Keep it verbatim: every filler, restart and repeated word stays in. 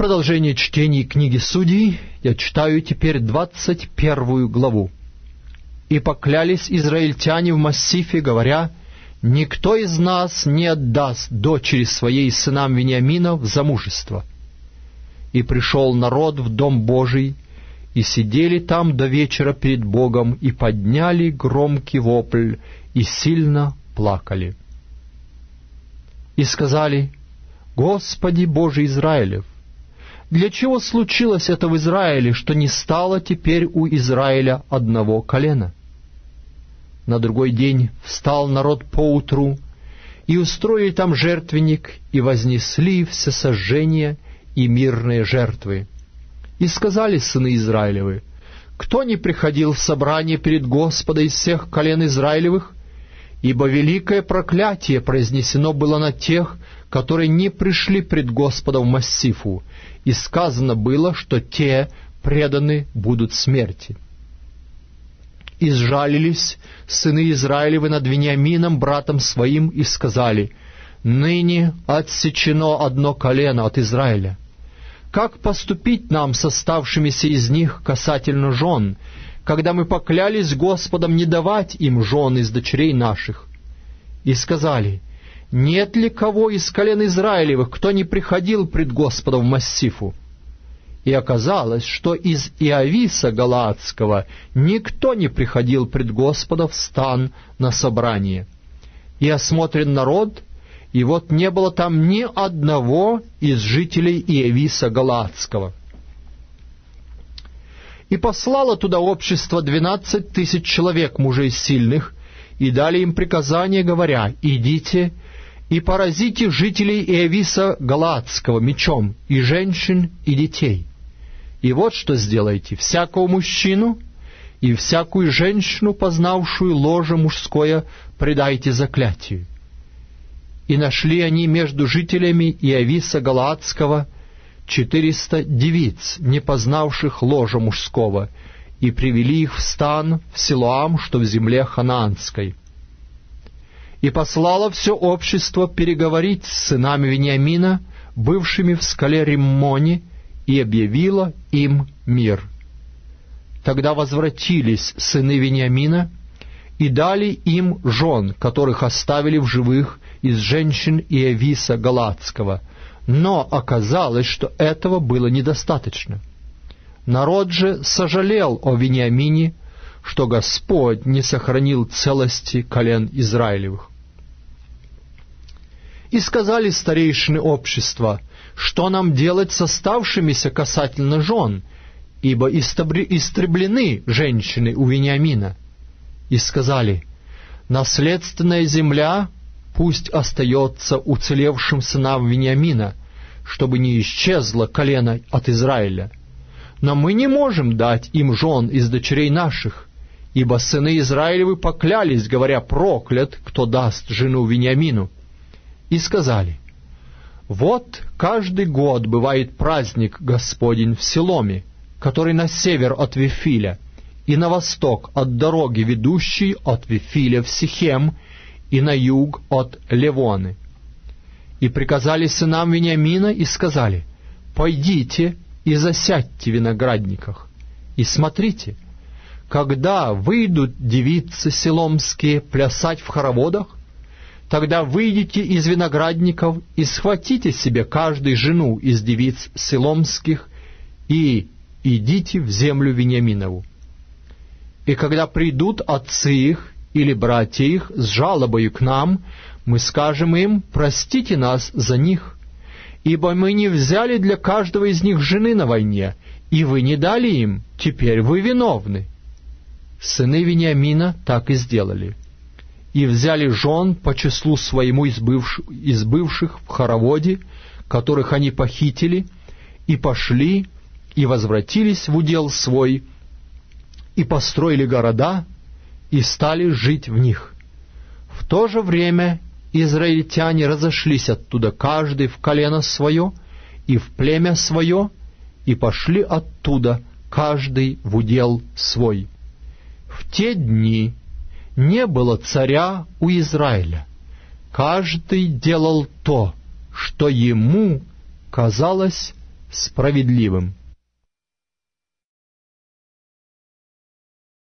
Продолжение чтений книги Судей. Я читаю теперь двадцать первую главу. «И поклялись израильтяне в Массифе, говоря: никто из нас не отдаст дочери своей сынам Вениамина в замужество. И пришел народ в дом Божий, и сидели там до вечера перед Богом, и подняли громкий вопль, и сильно плакали. И сказали: Господи Боже Израилев, для чего случилось это в Израиле, что не стало теперь у Израиля одного колена? На другой день встал народ поутру, и устроили там жертвенник, и вознесли всесожжения и мирные жертвы. И сказали сыны Израилевы: кто не приходил в собрание перед Господа из всех колен Израилевых? Ибо великое проклятие произнесено было на тех, которые не пришли пред Господом в Массифу, и сказано было, что те преданы будут смерти. И сжалились сыны Израилевы над Вениамином, братом своим, и сказали: ныне отсечено одно колено от Израиля. Как поступить нам с оставшимися из них касательно жен, когда мы поклялись Господом не давать им жен из дочерей наших? И сказали: нет ли кого из колен Израилевых, кто не приходил пред Господом в Массифу? И оказалось, что из Иависа Галаадского никто не приходил пред Господа в стан на собрание. И осмотрен народ, и вот не было там ни одного из жителей Иависа Галаадского. И послало туда общество двенадцать тысяч человек, мужей сильных, и дали им приказание, говоря: идите и поразите жителей Иависа Галаадского мечом, и женщин, и детей. И вот что сделайте: всякого мужчину и всякую женщину, познавшую ложе мужское, предайте заклятию. И нашли они между жителями Иависа Галаадского четыреста девиц, не познавших ложа мужского, и привели их в стан в Силуам, что в земле Ханаанской. И послало все общество переговорить с сынами Вениамина, бывшими в скале Риммоне, и объявило им мир. Тогда возвратились сыны Вениамина и дали им жен, которых оставили в живых из женщин Иависа Галаадского, но оказалось, что этого было недостаточно. Народ же сожалел о Вениамине, что Господь не сохранил целости колен Израилевых. И сказали старейшины общества: что нам делать с оставшимися касательно жен, ибо истреблены женщины у Вениамина? И сказали: наследственная земля пусть остается уцелевшим сынам Вениамина, чтобы не исчезло колено от Израиля. Но мы не можем дать им жен из дочерей наших, ибо сыны Израилевы поклялись, говоря: проклят, кто даст жену Вениамину. И сказали: вот каждый год бывает праздник Господень в Силоме, который на север от Вифиля, и на восток от дороги, ведущей от Вифиля в Сихем, и на юг от Левоны. И приказали сынам Вениамина и сказали: пойдите и засядьте в виноградниках, и смотрите, когда выйдут девицы силомские плясать в хороводах, тогда выйдите из виноградников и схватите себе каждый жену из девиц силомских и идите в землю Вениаминову. И когда придут отцы их или братья их с жалобою к нам, мы скажем им: простите нас за них, ибо мы не взяли для каждого из них жены на войне, и вы не дали им, теперь вы виновны. Сыны Вениамина так и сделали, и взяли жен по числу своему из бывших, из бывших в хороводе, которых они похитили, и пошли, и возвратились в удел свой, и построили города, и стали жить в них. В то же время израильтяне разошлись оттуда каждый в колено свое и в племя свое, и пошли оттуда каждый в удел свой. В те дни не было царя у Израиля. Каждый делал то, что ему казалось справедливым.